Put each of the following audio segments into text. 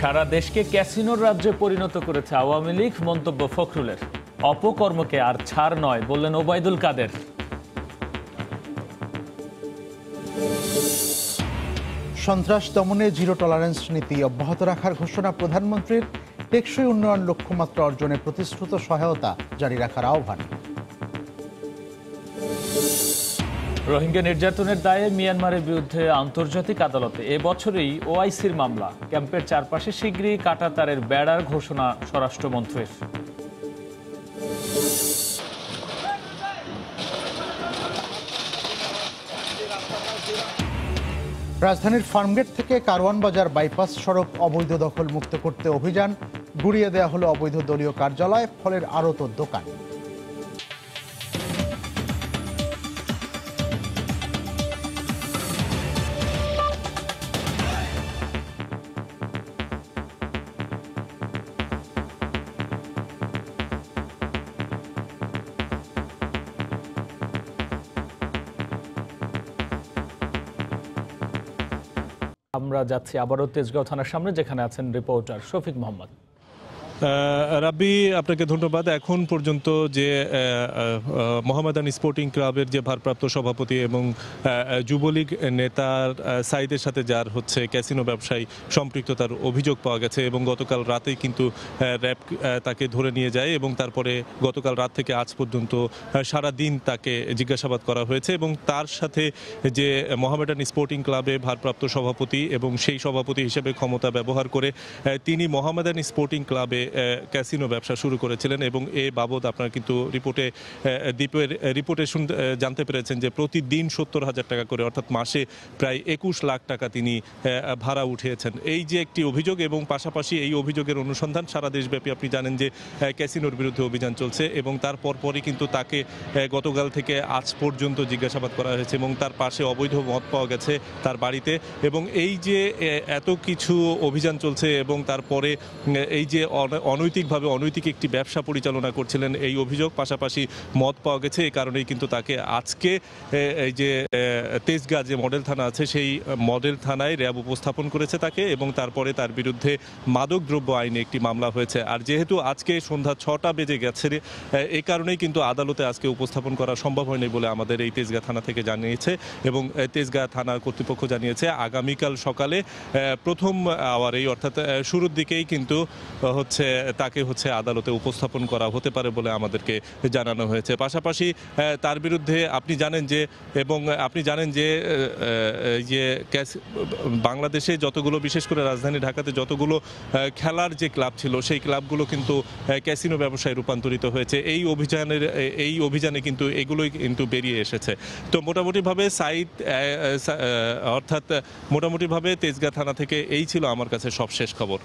সারা দেশকে ক্যাসিনোর রাজ্যে পরিণত করেছে আওয়ামী লীগ, মন্তব্য ফখরুলের। অপকর্মকে আর ছাড় নয় বললেন ওবায়দুল কাদের। সন্ত্রাস দমনে জিরো টলারেন্স নীতি অব্যাহত রাখার ঘোষণা প্রধানমন্ত্রীর, টেকসই উন্নয়ন লক্ষ্যমাত্রা অর্জনে প্রতিশ্রুত সহায়তা জারি রাখার আহ্বান। রোহিঙ্গা নির্যাতনের দায়ে মিয়ানমারের বিরুদ্ধে আন্তর্জাতিক আদালতে এবছরেই ওআইসির মামলা। ক্যাম্পের চারপাশে শীঘ্রই কাঁটাতারের বেড়ার ঘোষণা স্বরাষ্ট্রমন্ত্রীর। রাজধানীর ফার্মগেট থেকে কারওয়ান বাজার বাইপাস সড়ক অবৈধ দখল মুক্ত করতে অভিযান, গুড়িয়ে দেওয়া হলো অবৈধ দলীয় কার্যালয়, ফলের আড়ত দোকান। আমরা যাচ্ছি আবারও তেজগাঁও থানার সামনে, যেখানে আছেন রিপোর্টার শফিক মোহাম্মদ। রাব্বি, আপনাকে ধন্যবাদ। এখন পর্যন্ত যে মোহামেডান স্পোর্টিং ক্লাবের যে ভারপ্রাপ্ত সভাপতি এবং যুবলীগ নেতা সাইদের সাথে যার হচ্ছে ক্যাসিনো ব্যবসায়ী সম্পৃক্ততার অভিযোগ পাওয়া গেছে, এবং গতকাল রাতেই কিন্তু র্যাব তাকে ধরে নিয়ে যায় এবং তারপরে গতকাল রাত থেকে আজ পর্যন্ত সারা দিন তাকে জিজ্ঞাসাবাদ করা হয়েছে। এবং তার সাথে যে মোহামেডান স্পোর্টিং ক্লাবে ভারপ্রাপ্ত সভাপতি এবং সেই সভাপতি হিসেবে ক্ষমতা ব্যবহার করে তিনি মোহামেডান স্পোর্টিং ক্লাবে ক্যাসিনো ব্যবসা শুরু করেছিলেন, এবং এ বাবদ আপনারা কিন্তু রিপোর্টে জানতে পেরেছেন যে প্রতিদিন 70,000 টাকা করে, অর্থাৎ মাসে প্রায় 21 লাখ টাকা তিনি ভাড়া উঠিয়েছেন। এই যে একটি অভিযোগ, এবং পাশাপাশি এই অভিযোগের অনুসন্ধান সারা দেশব্যাপী আপনি জানেন যে ক্যাসিনোর বিরুদ্ধে অভিযান চলছে, এবং তার পরপরই কিন্তু তাকে গতকাল থেকে আজ পর্যন্ত জিজ্ঞাসাবাদ করা হয়েছে এবং তার পাশে অবৈধ মদ পাওয়া গেছে তার বাড়িতে। এবং এই যে এত কিছু অভিযান চলছে এবং তারপরে এই যে অনৈতিকভাবে একটি ব্যবসা পরিচালনা করছিলেন এই অভিযোগ, পাশাপাশি মদ পাওয়া গেছে, এই কারণেই কিন্তু তাকে আজকে এই যে তেজগাঁ যে মডেল থানা আছে সেই মডেল থানায় র্যাব উপস্থাপন করেছে তাকে, এবং তারপরে তার বিরুদ্ধে মাদকদ্রব্য আইনে একটি মামলা হয়েছে। আর যেহেতু আজকে সন্ধ্যা 6টা বেজে গেছে, এই কারণেই কিন্তু আদালতে আজকে উপস্থাপন করা সম্ভব হয়নি বলে আমাদের এই তেজগাঁ থানা থেকে জানিয়েছে, এবং তেজগাঁ থানা কর্তৃপক্ষ জানিয়েছে আগামীকাল সকালে প্রথম আওয়ারেই অর্থাৎ শুরুর দিকেই কিন্তু তাকে আদালতে উপস্থাপন করা হতে পারে বলে আমাদেরকে জানানো হয়েছে। পাশাপাশি তার বিরুদ্ধে আপনি জানেন যে বাংলাদেশে যতগুলো, বিশেষ করে রাজধানী ঢাকাতে যতগুলো খেলার যে ক্লাব ছিল সেই ক্লাবগুলো কিন্তু ক্যাসিনো ব্যবসায় রূপান্তরিত হয়েছে। এই অভিযানে কিন্তু এগুলোই কিন্তু বেরিয়ে এসেছে। তো মোটামুটিভাবে মোটামুটিভাবে তেজগাঁ থানা থেকে এই ছিল আমার কাছে সবশেষ খবর।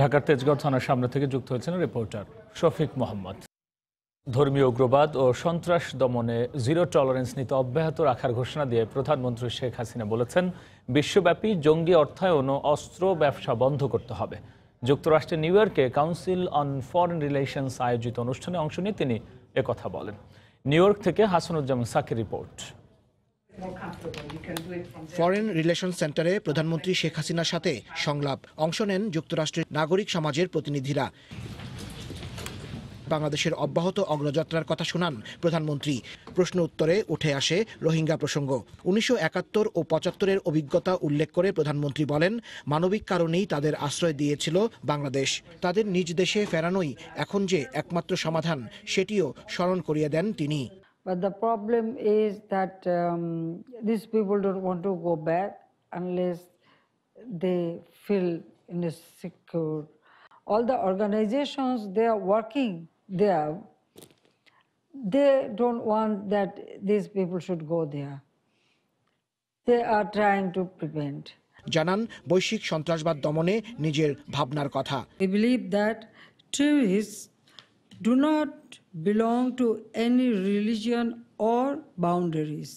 ঢাকার তেজগাঁও থানার সামনে থেকে যুক্ত হয়েছেন রিপোর্টার শফিক মোহাম্মদ। ধর্মীয় উগ্রবাদ ও সন্ত্রাস দমনে জিরো টলারেন্স নীতি অব্যাহত রাখার ঘোষণা দিয়ে প্রধানমন্ত্রী শেখ হাসিনা বলেছেন, বিশ্বব্যাপী জঙ্গি অর্থায়ন ও অস্ত্র ব্যবসা বন্ধ করতে হবে। যুক্তরাষ্ট্রের নিউ ইয়র্কে কাউন্সিল অন ফরেন রিলেশনস আয়োজিত অনুষ্ঠানে অংশ নিয়ে তিনি একথা বলেন। নিউ ইয়র্ক থেকে Hasanuzzaman Shakir report. Foreign relation সেন্টারে প্রধানমন্ত্রী শেখ হাসিনার সাথে সংলাপ, অংশ নেন যুক্তরাষ্ট্রের নাগরিক সমাজের প্রতিনিধিরা। বাংলাদেশের অব্যাহত অগ্রযাত্রার কথা শোনান প্রধানমন্ত্রী। প্রশ্ন উত্তরে উঠে আসে রোহিঙ্গা প্রসঙ্গ। 1971 ও 75-এর অভিজ্ঞতা উল্লেখ করে প্রধানমন্ত্রী বলেন, মানবিক কারণেই তাদের আশ্রয় দিয়েছিল বাংলাদেশ। তাদের নিজ দেশে ফেরানোই এখন যে একমাত্র সমাধান সেটিও স্মরণ করিয়ে দেন তিনি। But the problem is that these people don't want to go back unless they feel insecure. All the organizations, they are working there. They don't want that these people should go there. They are trying to prevent. জানান বৈশ্বিক সন্ত্রাসবাদ দমনে নিজের ভাবনার কথা। We believe that terrorists do not belong to any religion or boundaries,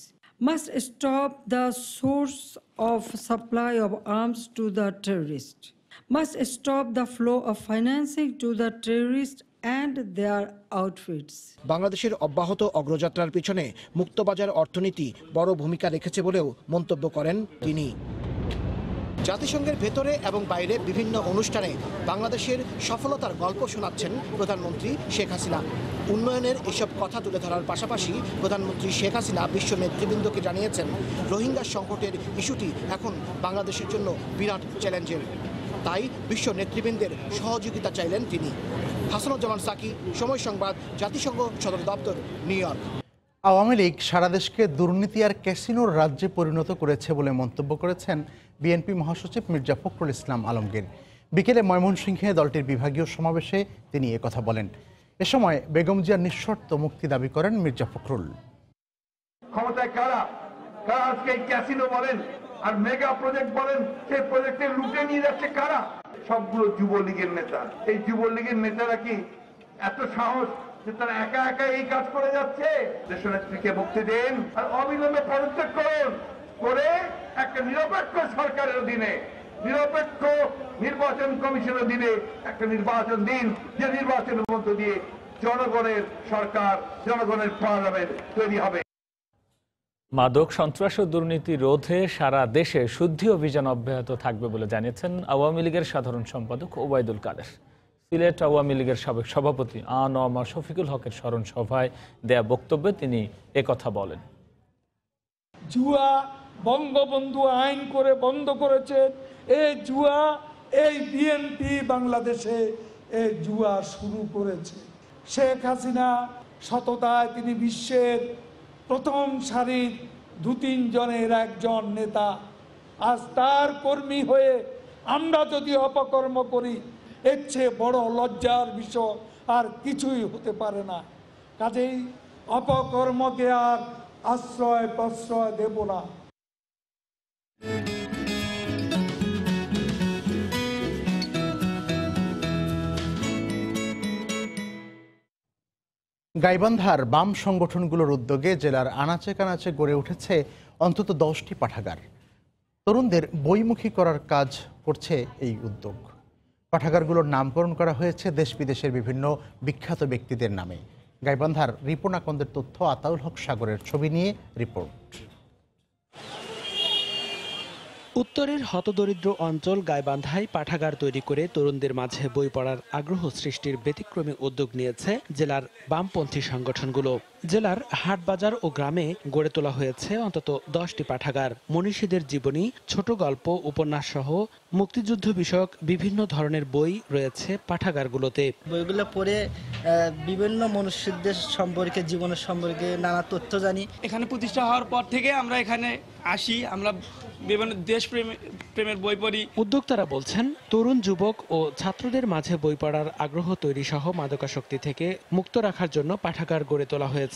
must stop the source of supply of arms to the terrorists, must stop the flow of financing to the terrorists and their outfits. বাংলাদেশের অব্যাহত অগ্রযাত্রার পিছনে মুক্তবাজার অর্থনীতি বড় ভূমিকা রেখেছে বলেও মন্তব্য করেন তিনি। জাতিসংঘের ভেতরে এবং বাইরে বিভিন্ন অনুষ্ঠানে বাংলাদেশের সফলতার গল্প শোনাচ্ছেন প্রধানমন্ত্রী শেখ হাসিনা। উন্নয়নের এসব কথা তুলে ধরার পাশাপাশি প্রধানমন্ত্রী শেখ হাসিনা বিশ্ব নেতৃবৃন্দকে জানিয়েছেন, রোহিঙ্গা সংকটের ইস্যুটি এখন বাংলাদেশের জন্য বিরাট চ্যালেঞ্জের। তাই বিশ্ব নেতৃবৃন্দের সহযোগিতা চাইলেন তিনি। হাসানুজ্জামান সাকি, সময় সংবাদ, জাতিসংঘ সদর দপ্তর, নিউ ইয়র্ক। আওয়ামী লীগ সারা দেশকে দুর্নীতি আর ক্যাসিনোর রাজ্যে পরিণত করেছে বলে মন্তব্য করেছেন বিএনপি মহাসচিব মির্জা ফখরুল ইসলাম আলমগীর। বিকেলে ময়মনসিংহে দলটির বিভাগীয় সমাবেশে তিনি একথা বলেন। এ সময় বেগম জিয়ার নিঃশর্ত মুক্তি দাবি করেন মির্জা ফখরুল। ক্ষমতায় কারা কারা আজকে ক্যাসিনো বলেন আর মেগা প্রজেক্ট বলেন, সেই প্রজেক্টে লুটে নিয়ে যাচ্ছে কারা? সবগুলো যুবলীগের নেতা। এই যুবলীগের নেতারা কি এত সাহস যে তারা একা একা এই কাজ করে যাচ্ছে? দেশনেত্রীকে মুক্তি দেন আর অবিলম্বে পদত্যাগ করুন, করে একটা নিরপেক্ষ সরকারের অধীনে নিরপেক্ষ নির্বাচন কমিশনের অধীনে একটা নির্বাচন দিন, যে নির্বাচনের মধ্য দিয়ে জনগণের সরকার, জনগণের পার্লামেন্ট তৈরি হবে। মাদক, সন্ত্রাস ও দুর্নীতি রোধে সারা দেশে শুদ্ধি অভিযান অব্যাহত থাকবে বলে জানিয়েছেন আওয়ামী লীগের সাধারণ সম্পাদক ওবায়দুল কাদের। সিলেট আওয়ামী লীগের সাবেক সভাপতি আ.ন.ম. শফিকুল হকের স্মরণ সভায় দেয়া বক্তব্যে তিনি একথা বলেন। জুয়া বঙ্গবন্ধু আইন করে বন্ধ করেছে, এই জুয়া এই বিএনপি বাংলাদেশে এই জুয়া শুরু করেছে। শেখ হাসিনা সততায় তিনি বিশ্বের প্রথম সারির দু তিনজনের একজন নেতা। আজ তার কর্মী হয়ে আমরা যদি অপকর্ম করি, এর চেয়ে বড় লজ্জার বিষয় আর কিছুই হতে পারে না। কাজেই অপকর্মকে আর আশ্রয় প্রশ্রয় দেব না। গাইবান্ধার বাম সংগঠনগুলোর উদ্যোগে জেলার আনাচে কানাচে গড়ে উঠেছে অন্তত 10টি পাঠাগার। তরুণদের বইমুখী করার কাজ করছে এই উদ্যোগ। পাঠাগারগুলোর নামকরণ করা হয়েছে দেশ বিদেশের বিভিন্ন বিখ্যাত ব্যক্তিদের নামে। গাইবান্ধার রিপন আকন্দের তথ্য, আতাউল হক সাগরের ছবি নিয়ে রিপোর্ট। উত্তরের হতদরিদ্র অঞ্চল গাইবান্ধায় পাঠাগার তৈরি করে তরুণদের মাঝে বই পড়ার আগ্রহ সৃষ্টির ব্যতিক্রমী উদ্যোগ নিয়েছে জেলার বামপন্থী সংগঠনগুলো। জেলার হাটবাজার ও গ্রামে গড়ে তোলা হয়েছে অন্তত 10টি পাঠাগার। মনীষীদের জীবনী, ছোট গল্প, উপন্যাস সহ মুক্তিযুদ্ধ বিষয়ক বিভিন্ন ধরনের বই রয়েছে পাঠাগারগুলোতে। বইগুলো পড়ে বিভিন্ন মনীষীদের সম্পর্কে, জীবনের সম্পর্কে নানা তথ্য জানি। এখানে প্রতিষ্ঠা হওয়ার পর থেকে আমরা এখানে আসি, আমরা বিভিন্ন দেশপ্রেমের বই পড়ি। উদ্যোক্তারা বলছেন, তরুণ, যুবক ও ছাত্রদের মাঝে বই পড়ার আগ্রহ তৈরি সহ মাদকাসক্তি থেকে মুক্ত রাখার জন্য পাঠাগার গড়ে তোলা হয়েছে।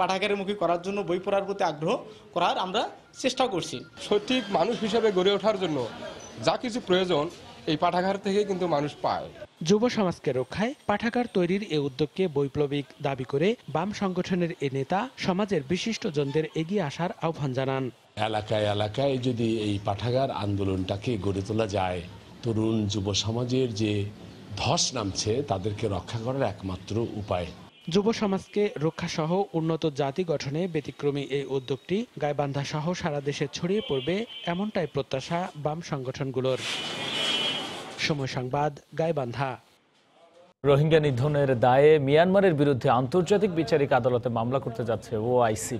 পাঠাগারমুখী করার জন্য, বই পড়ার প্রতি আগ্রহ করার আমরা চেষ্টা করছি। সঠিক মানুষ হিসেবে গড়ে ওঠার জন্য যা কিছু প্রয়োজন এই পাঠাগার থেকে কিন্তু মানুষ পায়। যুব সমাজকে রক্ষায় পাঠাগার তৈরির এই উদ্যোগকে বৈপ্লবিক দাবি করে বাম সংগঠনের এই নেতা সমাজের বিশিষ্টজনদের এগিয়ে আসার আহ্বান জানান। এলাকায় এলাকায় যদি এই পাঠাগার আন্দোলনটাকে গড়ে তোলা যায়, তরুণ যুব সমাজের যে ধস নামছে তাদেরকে রক্ষা করার একমাত্র উপায়। যুব সমাজকে রক্ষাসহ উন্নত জাতি গঠনে ব্যতিক্রমী এই উদ্যোগটি গাইবান্ধা সহ সারা দেশে ছড়িয়ে পড়বে, এমনটাই প্রত্যাশা বাম সংগঠনগুলোর। সময় সংবাদ, গাইবান্ধা। রোহিঙ্গা নিধনের দায়ে মিয়ানমারের বিরুদ্ধে আন্তর্জাতিক বিচারিক আদালতে মামলা করতে যাচ্ছে ওআইসি।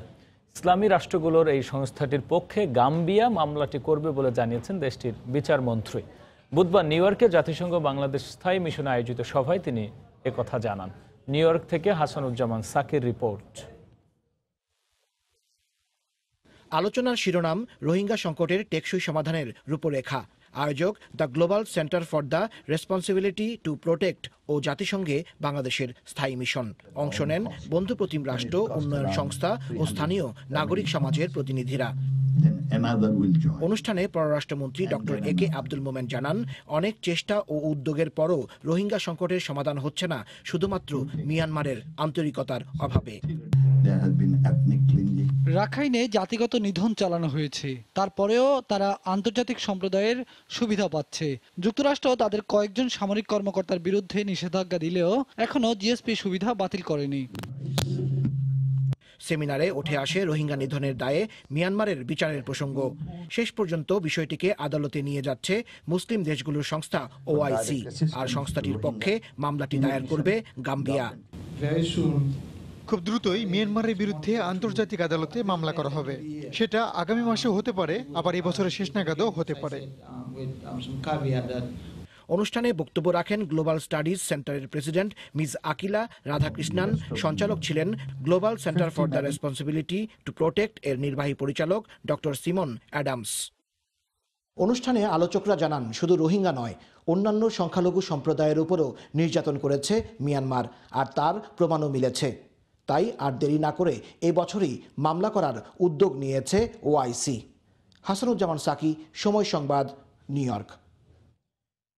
ইসলামী রাষ্ট্রগুলোর এই সংস্থাটির পক্ষে গাম্বিয়া মামলাটি করবে বলে জানিয়েছেন দেশটির বিচারমন্ত্রী। বুধবার নিউ ইয়র্কে জাতিসংঘ বাংলাদেশ স্থায়ী মিশনে আয়োজিত সভায় তিনি একথা জানান। নিউ ইয়র্ক থেকে হাসানুজ্জামান সাকির রিপোর্ট। আলোচনার শিরোনাম, রোহিঙ্গা সংকটের টেকসই সমাধানের রূপরেখা। আয়োজক the global centre for the responsibility to protect ও জাতিসংঘে বাংলাদেশের স্থায়ী মিশন। অংশ নেন বন্ধুপ্রতিম রাষ্ট্র, উন্নয়ন সংস্থা ও স্থানীয় নাগরিক সমাজের প্রতিনিধিরা। অনুষ্ঠানে পররাষ্ট্রমন্ত্রী ডক্টর এ কে আব্দুল মোমেন জানান, অনেক চেষ্টা ও উদ্যোগের পরও রোহিঙ্গা সংকটের সমাধান হচ্ছে না শুধুমাত্র মিয়ানমারের আন্তরিকতার অভাবে। রাখাইনে জাতিগত নিধন চালানো হয়েছে, তারপরেও তারা আন্তর্জাতিক সম্প্রদায়ের সুবিধা পাচ্ছে। যুক্তরাষ্ট্র তাদের কয়েকজন সামরিক কর্মকর্তার বিরুদ্ধে নিষেধাজ্ঞা দিলেও এখনো জিএসপি সুবিধা বাতিল করেনি। সেমিনারে উঠে আসে রোহিঙ্গা নিধনের দায়ে মিয়ানমারের বিচারের প্রসঙ্গ। শেষ পর্যন্ত বিষয়টিকে আদালতে নিয়ে যাচ্ছে মুসলিম দেশগুলোর সংস্থা ওআইসি, আর সংস্থাটির পক্ষে মামলাটি দায়ের করবে গাম্বিয়া। খুব দ্রুতই মিয়ানমারের বিরুদ্ধে আন্তর্জাতিক আদালতে মামলা করা হবে। সেটা আগামী মাসে হতে পারে, আবার এই বছরের শেষ নাগাদও হতে পারে। অনুষ্ঠানে বক্তব্য রাখেন গ্লোবাল স্টাডিজ সেন্টারের প্রেসিডেন্ট মিস আকিলা রাধাকৃষ্ণান, সঞ্চালক ছিলেন global centre for the responsibility to protect এর নির্বাহী পরিচালক ডক্টর সিমন অ্যাডামস। অনুষ্ঠানে আলোচকরা জানান, শুধু রোহিঙ্গা নয়, অন্যান্য সংখ্যালঘু সম্প্রদায়ের উপরও নির্যাতন করেছে মিয়ানমার, আর তার প্রমাণও মিলেছে। তাই আর দেরি না করে এবছরই মামলা করার উদ্যোগ নিয়েছে ওআইসি। হাসানুজ্জামান সাকি, সময় সংবাদ, নিউ ইয়র্ক।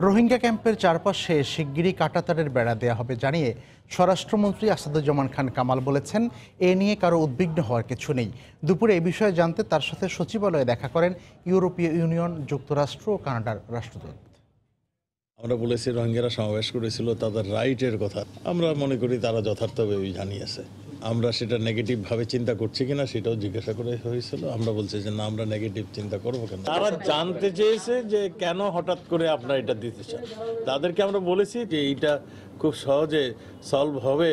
রোহিঙ্গা ক্যাম্পের চারপাশে শিগগিরই কাঁটাতারের বেড়া দেয়া হবে জানিয়ে স্বরাষ্ট্রমন্ত্রী আসাদুজ্জামান খান কামাল বলেছেন এ নিয়ে কারো উদ্বিগ্ন হওয়ার কিছু নেই। দুপুরে এ বিষয়ে জানতে তার সাথে সচিবালয়ে দেখা করেন ইউরোপীয় ইউনিয়ন, যুক্তরাষ্ট্র ও কানাডার রাষ্ট্রদূত। আমরা বলেছি রোহিঙ্গারা সমাবেশ করেছিল তাদের রাইটের কথা, আমরা মনে করি তারা যথার্থভাবেই জানিয়েছে। আমরা সেটা নেগেটিভভাবে চিন্তা করছি কিনা সেটাও জিজ্ঞাসা করে হয়েছিল। আমরা বলছি যে না, আমরা নেগেটিভ চিন্তা করবো কেন। তারা জানতে চেয়েছে যে কেন হঠাৎ করে আপনারা এটা দিতে চান। তাদেরকে আমরা বলেছি যে এটা খুব সহজে সলভ হবে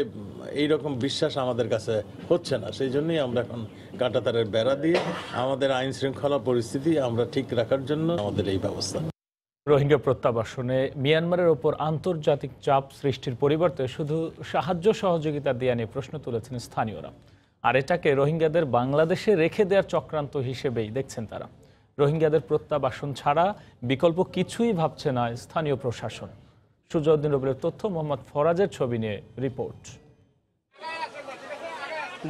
এইরকম বিশ্বাস আমাদের কাছে হচ্ছে না। সেই জন্যই আমরা এখন কাঁটাতারের বেড়া দিয়ে আমাদের আইন শৃঙ্খলা পরিস্থিতি আমরা ঠিক রাখার জন্য আমাদের এই ব্যবস্থা। রোহিঙ্গা প্রত্যাবাসনে মিয়ানমারের ওপর আন্তর্জাতিক চাপ সৃষ্টির পরিবর্তে শুধু সাহায্য সহযোগিতা দেয়া নিয়ে প্রশ্ন তুলেছেন স্থানীয়রা, আর এটাকে রোহিঙ্গাদের বাংলাদেশে রেখে দেওয়ার চক্রান্ত হিসেবেই দেখছেন তারা। রোহিঙ্গাদের প্রত্যাবাসন ছাড়া বিকল্প কিছুই ভাবছে না স্থানীয় প্রশাসন। সুজাউদ্দিন রবির তথ্য, মোহাম্মদ ফরাজের ছবি নিয়ে রিপোর্ট।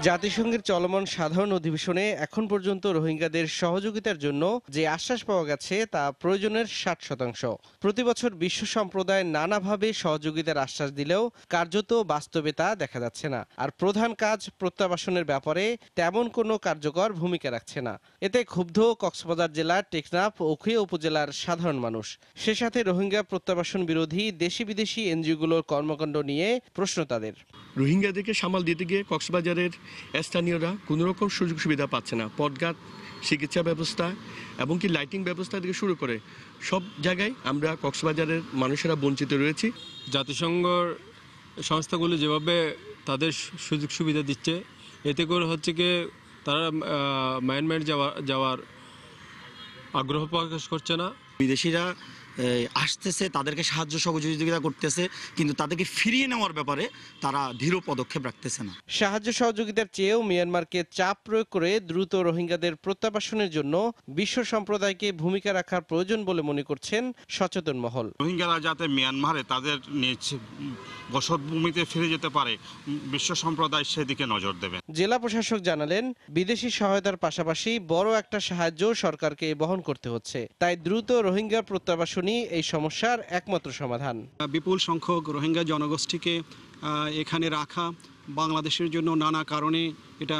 জাতিসংঘের চলমান সাধারণ অধিবেশনে এখন পর্যন্ত রোহিঙ্গাদের সহযোগিতার জন্য যে আশ্বাস পাওয়া গেছে তা প্রয়োজনের ৬০%। প্রতি বছর বিশ্ব সম্প্রদায় নানাভাবে সহযোগিতার আশ্বাস দিলেও কার্যত বাস্তবে তা দেখা যাচ্ছে না, আর প্রধান কাজ প্রত্যাবাসনের ব্যাপারে তেমন কোনো কার্যকর ভূমিকা রাখছে না। এতে ক্ষুব্ধ কক্সবাজার জেলার টেকনাফ ও উখিয়া উপজেলার সাধারণ মানুষ। সে সাথে রোহিঙ্গা প্রত্যাবাসন বিরোধী দেশি বিদেশি এনজিওগুলোর কর্মকাণ্ড নিয়ে প্রশ্ন তাদের। রোহিঙ্গাদেরকে সামাল দিতে গিয়ে কক্সবাজারের স্থানীয়রা কোনো রকম সুযোগ সুবিধা পাচ্ছে না। পথঘাট, চিকিৎসা ব্যবস্থা, এমনকি লাইটিং ব্যবস্থা থেকে শুরু করে সব জায়গায় আমরা কক্সবাজারের মানুষেরা বঞ্চিত রয়েছি। জাতিসংঘের সংস্থাগুলো যেভাবে তাদের সুযোগ সুবিধা দিচ্ছে, এতে করে হচ্ছে কি তারা মিয়ানমার যাওয়ার আগ্রহ প্রকাশ করছে না। বিদেশিরা আসতেছে, তাদেরকে সাহায্য সহযোগিতা করতেছে, কিন্তু তাদেরকে ফিরিয়ে নেওয়ার ব্যাপারে তারা ধীর পদক্ষেপ রাখতেছে না। সাহায্য সহযোগিতার চেয়েও মিয়ানমারকে চাপ প্রয়োগ করে দ্রুত রোহিঙ্গাদের প্রত্যাবাসনের জন্য বিশ্ব সম্প্রদায়কে ভূমিকা রাখার প্রয়োজন বলে মনে করছেন সচেতন মহল। রোহিঙ্গারা যাতে মিয়ানমারে তাদের নিজ বসতভূমিতে ফিরে যেতে পারে বিশ্ব সম্প্রদায় সেদিকে নজর দেবে। জেলা প্রশাসক জানালেন, বিদেশি সহায়তার পাশাপাশি বড় একটা সাহায্য সরকারকে বহন করতে হচ্ছে, তাই দ্রুত রোহিঙ্গা প্রত্যাবাসন এই সমস্যার একমাত্র সমাধান। বিপুল সংখ্যক রোহিঙ্গা জনগোষ্ঠীকে এখানে রাখা বাংলাদেশের জন্য নানা কারণে এটা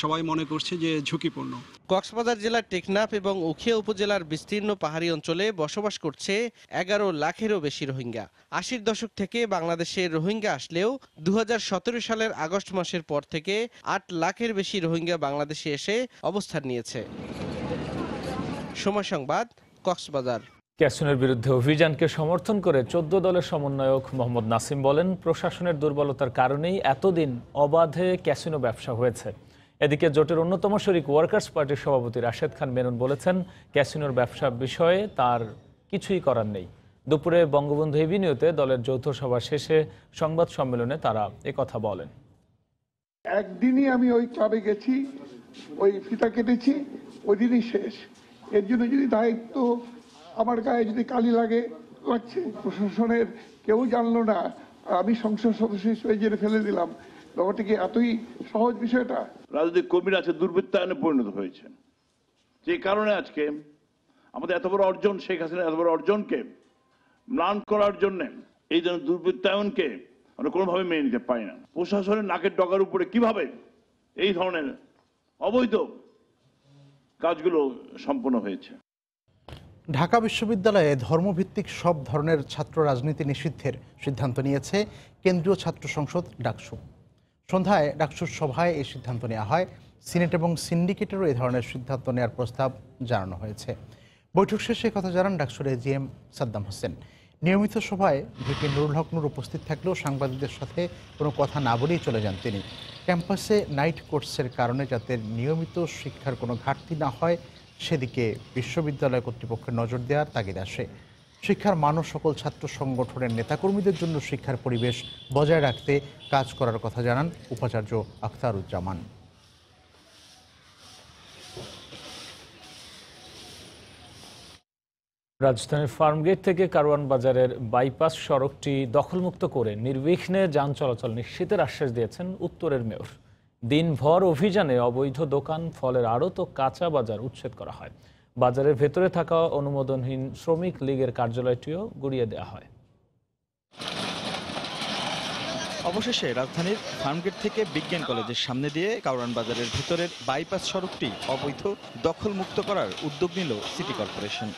সবাই মনে করছে যে ঝুঁকিপূর্ণ। কক্সবাজার জেলার টেকনাফ এবং উখিয়া উপজেলার বিস্তীর্ণ পাহাড়ি অঞ্চলে বসবাস করছে ১১ লাখেরও বেশি রোহিঙ্গা। ৮০-র দশক থেকে বাংলাদেশে রোহিঙ্গা আসলেও ২০১৭ সালের আগস্ট মাসের পর থেকে ৮ লাখের বেশি রোহিঙ্গা বাংলাদেশে এসে অবস্থান নিয়েছে। সময় সংবাদ, কক্সবাজার। ক্যাসিনোর বিরুদ্ধে অভিযানকে সমর্থন করে 14 দলের সমন্বয়ক মোহাম্মদ নাসিম বলেন, প্রশাসনের দুর্বলতার কারণেই এতদিন অবাধে ক্যাসিনো ব্যবসা হয়েছে। এদিকে জোটের অন্যতম শরিক ওয়ার্কার্স পার্টির সভাপতি রাশেদ খান মেনন বলেছেন, ক্যাসিনোর ব্যবসা বিষয়ে তার কিছুই করার নেই। দুপুরে বঙ্গবন্ধু এভিনিউতে দলের যৌথ সভা শেষে সংবাদ সম্মেলনে তারা একথা বলেন। একদিনই আমি ওই ক্লাবে গেছি, ওই ফিতা কেটেছি, ওই দিনই শেষ। এর জন্য যদি দায়িত্ব আমার গায়ে যদি কালি লাগছে, প্রশাসনের কেউ জানলো না, আমি সংসদ সদস্য হিসেবে জেনে ফেলে দিলাম। ব্যাপারটা কি এতই সহজ? বিষয়টা রাজনৈতিক কর্মীরা আছে দুর্বৃত্তায়নে পরিণত হয়েছে, যে কারণে আজকে আমাদের এত বড় অর্জন, শেখ হাসিনার এত বড় অর্জনকে ম্লান করার জন্যে এই জন্য দুর্বৃত্তায়নকে আমরা কোনোভাবে মেনে নিতে পারি না। প্রশাসনের নাকের ডগার উপরে কিভাবে এই ধরনের অবৈধ কাজগুলো সম্পন্ন হয়েছে। ঢাকা বিশ্ববিদ্যালয়ে ধর্মভিত্তিক সব ধরনের ছাত্র রাজনীতি নিষিদ্ধের সিদ্ধান্ত নিয়েছে কেন্দ্রীয় ছাত্র সংসদ ডাকসু। সন্ধ্যায় ডাকসুর সভায় এই সিদ্ধান্ত নেওয়া হয়। সিনেট এবং সিন্ডিকেটেরও এই ধরনের সিদ্ধান্ত নেওয়ার প্রস্তাব জানানো হয়েছে। বৈঠক শেষে কথা জানান ডাকসুর এজিএম সাদ্দাম হোসেন। নিয়মিত সভায় ভিপি নুরুল হক নূর উপস্থিত থাকলেও সাংবাদিকদের সাথে কোনো কথা না বলেই চলে যান তিনি। ক্যাম্পাসে নাইট কোর্সের কারণে যাতে নিয়মিত শিক্ষার কোনো ঘাটতি না হয় সেদিকে বিশ্ববিদ্যালয় কর্তৃপক্ষের নজর দেওয়ার তাগিদ আসে। শিক্ষার মান ও সকল ছাত্র সংগঠনের নেতাকর্মীদের জন্য শিক্ষার পরিবেশ বজায় রাখতে কাজ করার কথা জানান উপাচার্য আখতারুজ্জামান। রাজধানীর ফার্মগেট থেকে কারওয়ান বাজারের বাইপাস সড়কটি দখলমুক্ত করে নির্বিঘ্নে যান চলাচল নিশ্চিতের আশ্বাস দিয়েছেন উত্তরের মেয়র। দিনভর অভিযানে অবৈধ দোকান, ফলের আড়ত ও কাঁচা বাজার উচ্ছেদ করা হয়। বাজারের ভেতরে থাকা অনুমোদনহীন শ্রমিক লীগের কার্যালয়টিও গুড়িয়ে দেওয়া হয়। অবশেষে রাজধানীর ফার্মগেট থেকে বিজ্ঞান কলেজের সামনে দিয়ে কারওয়ান বাজারের ভেতরের বাইপাস সড়কটি অবৈধ দখলমুক্ত করার উদ্যোগ নিল সিটি কর্পোরেশন।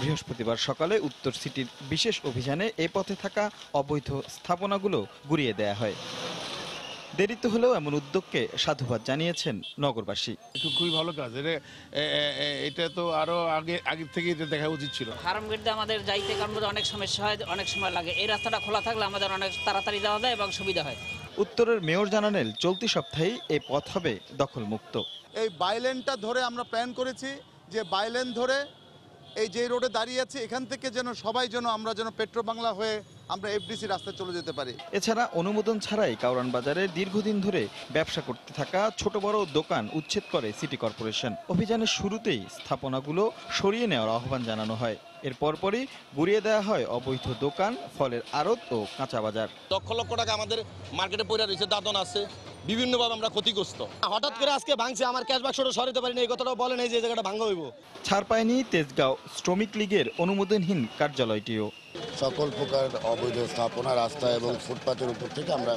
বৃহস্পতিবার সকালে উত্তর সিটির বিশেষ অভিযানে এ পথে থাকা অবৈধ স্থাপনাগুলো গুড়িয়ে দেয়া হয়। দেরিতে হলেও এমন উদ্যোগকে সাধুবাদ জানিয়েছেন নগরবাসী। খুবই ভালো কাজ, এটা তো আরো আগে থেকে দেখা উচিত ছিল। ফার্মগেট দিয়ে আমাদের যাইতে অনেক সমস্যা হয়, অনেক সময় লাগে। এই রাস্তাটা খোলা থাকলে আমাদের অনেক তাড়াতাড়ি যাওয়া যায় এবং সুবিধা হয়। উত্তরের মেয়র জানালেন চলতি সপ্তাহেই এই পথ হবে দখলমুক্ত। এই বাইলেনটা ধরে আমরা প্ল্যান করেছি যে বাইলেন ধরে এই যে রোডে দাঁড়িয়ে আছে এখান থেকে যেন সবাই আমরা পেট্রো বাংলা হয়ে আমরা এফডিসি রাস্তায় চলে যেতে পারি। এছাড়া অনুমোদন ছাড়াই কারওয়ান বাজারে দীর্ঘদিন ধরে ব্যবসা করতে থাকা ছোট বড় দোকান উচ্ছেদ করে সিটি কর্পোরেশন। অভিযানের শুরুতেই স্থাপনাগুলো সরিয়ে নেওয়ার আহ্বান জানানো হয়। এর পরপরই গুড়িয়ে দেওয়া হয় অবৈধ দোকান, ফলের আড়ত ও কাঁচা বাজার। লক্ষ লক্ষ টাকা আমাদের মার্কেটে পড়ে রয়েছে, দাদন আছে, বিভিন্নভাবে আমরা ক্ষতিগ্রস্ত। হঠাৎ করে আজকে ভাঙছে, আমার ক্যাশ বাক্সটা সরাতে পারিনি, এই কথাটাও বলে নাই যে জায়গাটা ভাঙা হইব। ছাড় পায়নি তেজগাঁও শ্রমিক লীগের অনুমোদনহীন কার্যালয়টিও। সকল প্রকার অবৈধ স্থাপনা রাস্তা এবং ফুটপাতের উপর থেকে আমরা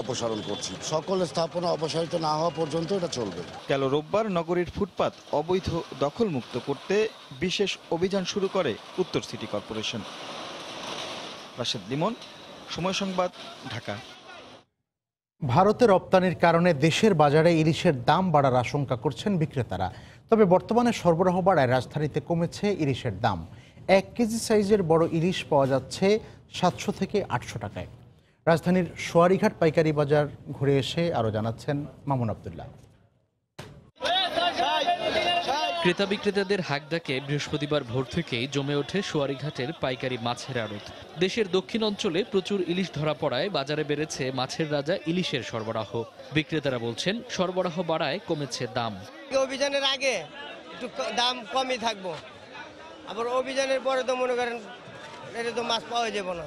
অপসারণ করছি। সকল স্থাপনা অপসারিত না হওয়া পর্যন্ত এটা চলবে। গেল রোববার নগরীর ফুটপাত অবৈধ দখলমুক্ত করতে বিশেষ অভিযান শুরু করে উত্তর সিটি কর্পোরেশন। রাশেদ লিমন, সময় সংবাদ, ঢাকা। ভারতে রপ্তানির কারণে দেশের বাজারে ইলিশের দাম বাড়ার আশঙ্কা করছেন বিক্রেতারা। তবে বর্তমানে সরবরাহ বাড়ায় রাজধানীতে কমেছে ইলিশের দাম। 1 কেজি সাইজের বড় ইলিশ পাওয়া যাচ্ছে 700 থেকে 800 টাকায়। রাজধানীর সোয়ারিঘাট পাইকারি বাজার ঘুরে এসে আরও জানাচ্ছেন মামুন আবদুল্লাহ। ক্রেতা বিক্রেতাদের হাকডাকে বৃহস্পতিবার ভোর থেকেই জমে ওঠে সোয়ারিঘাটের পাইকারি মাছের আড়ত। দেশের দক্ষিণ অঞ্চলে প্রচুর ইলিশ ধরা পড়ায় বাজারে বেড়েছে মাছের রাজা ইলিশের সরবরাহ। বিক্রেতারা বলছেন সরবরাহ বাড়ায় কমেছে দাম। অভিযানের আগে একটু দাম কমই থাকবো, আবার অভিযানের পরে তো মনে করেন এটা তো মাছ পাওয়া যাবে না,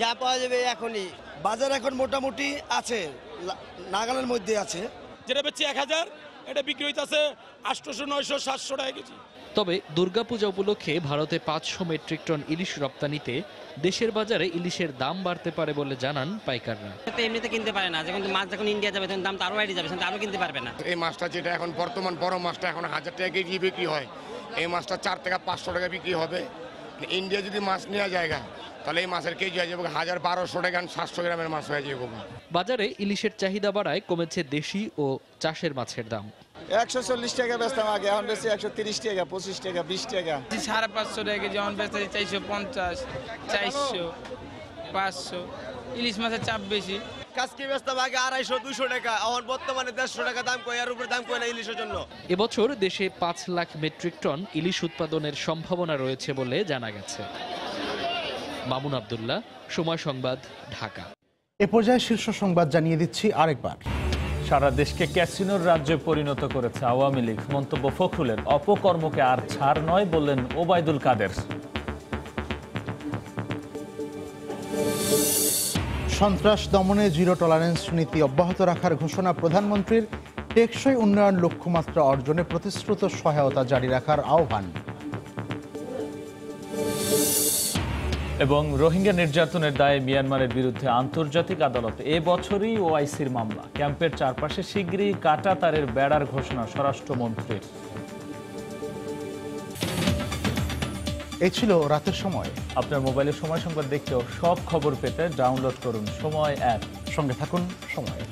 যা পাওয়া যাবে এখনই। বাজার এখন মোটামুটি আছে, নাগালের মধ্যে আছে। যেটা বেচছি 1000, এটা বিক্রি হইতেছে 800, 900, 700 টাকা কেজি। তবে দুর্গাপূজা উপলক্ষে ভারতে 500 মেট্রিক টন ইলিশ রপ্তানিতে দেশের বাজারে ইলিশের দাম বাড়তে পারে বলে জানান পাইকাররা। এমনিতে কিনতে পারে না, যখন মাছ যখন ইন্ডিয়া যাবে তখন দাম আরো বেড়ে যাবে, তখন আরো কিনতে পারবে না। এই মাছটা যেটা এখন বর্তমান বড় মাছটা এখন 1000 টাকা কেজি বিক্রি হয়, এই মাছটা 4 থেকে 500 টাকা বিক্রি হবে। ইন্ডিয়া যদি মাছ নেওয়া জায়গা তাহলে এই মাছের কেজি হয়ে যাবে 1200 টাকা, 700 গ্রামের মাছ হয়ে যাবে। বাজারে ইলিশের চাহিদা বাড়ায় কমেছে দেশি ও চাষের মাছের দাম। 140 টাকা বেচতাম আগে, এখন বেশি 130 টাকা, 25 টাকা, 20 টাকা, 550 টাকা কেজি। এখন বেচতে 450, 400, 500। ইলিশ মাছের চাপ বেশি। কাজকে বেচতাম আগে 250, 200 টাকা, এখন বর্তমানে 150 টাকা দাম কই, আর উপরে দাম কই না ইলিশের জন্য। এবছর দেশে 5 লাখ মেট্রিক টন ইলিশ উৎপাদনের সম্ভাবনা রয়েছে বলে জানা গেছে। মামুন আবদুল্লাহ, সময় সংবাদ, ঢাকা। এ পর্যায়ে শীর্ষ সংবাদ জানিয়ে দিচ্ছি আরেকবার। সারা দেশকে ক্যাসিনোর রাজ্যে পরিণত করেছে আওয়ামী লীগ, মন্তব্য ফখরুলের। অপকর্মকে আর ছাড় নয় বললেন ওবায়দুল কাদের। সন্ত্রাস দমনে জিরো টলারেন্স নীতি অব্যাহত রাখার ঘোষণা প্রধানমন্ত্রীর। টেকসই উন্নয়ন লক্ষ্যমাত্রা অর্জনে প্রতিশ্রুত সহায়তা জারি রাখার আহ্বান। এবং রোহিঙ্গা নির্যাতনের দায়ে মিয়ানমারের বিরুদ্ধে আন্তর্জাতিক আদালতে এ বছরই ওআইসির মামলা। ক্যাম্পের চারপাশে শিগগিরই কাটা তারের বেড়ার ঘোষণা স্বরাষ্ট্রমন্ত্রীর। এ এ ছিল রাতের সময়। আপনার মোবাইলের সময় সংবাদ দেখতেও সব খবর পেতে ডাউনলোড করুন সময় অ্যাপ। সঙ্গে থাকুন সময়।